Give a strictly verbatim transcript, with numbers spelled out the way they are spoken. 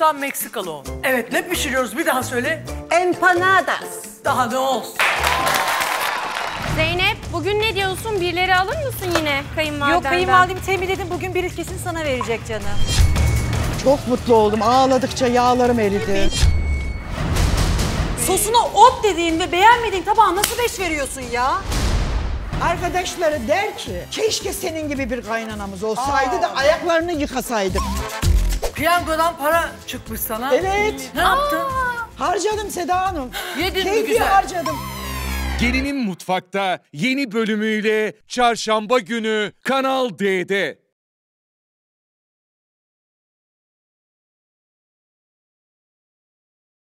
doğuştan Meksikalı o. Evet, ne pişiriyoruz bir daha söyle. Empanadas. Daha ne olsun. Zeynep, bugün ne diyorsun? Birileri alır mısın yine kayınvalidemden? Yok, kayınvalidemi temizledim. Bugün bir ilkesini sana verecek canım. Çok mutlu oldum. Ağladıkça yağlarım eridi. Sosuna op dediğin ve beğenmediğin tabağa nasıl beş veriyorsun ya? Arkadaşları der ki, keşke senin gibi bir kaynanamız olsaydı Aa. da ayaklarını yıkasaydık. Piyangodan para çıkmış sana. Evet. Ne Aa. yaptın? Harcadım Seda Hanım. Yedin mi güzel? Harcadım. Gelinim Mutfakta yeni bölümüyle Çarşamba günü Kanal D'de.